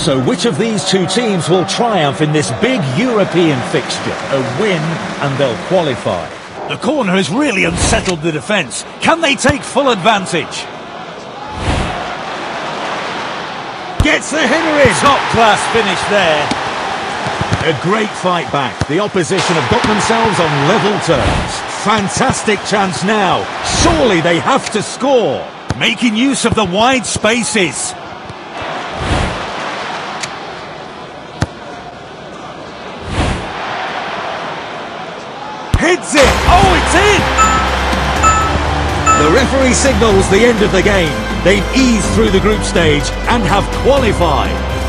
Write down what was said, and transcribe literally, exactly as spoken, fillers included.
So which of these two teams will triumph in this big European fixture? A win and they'll qualify. The corner has really unsettled the defence. Can they take full advantage? Gets the header in. Top class finish there. A great fight back. The opposition have got themselves on level terms. Fantastic chance now. Surely they have to score. Making use of the wide spaces. Hits it. Oh, it's in. The referee signals the end of the game. They've eased through the group stage and have qualified.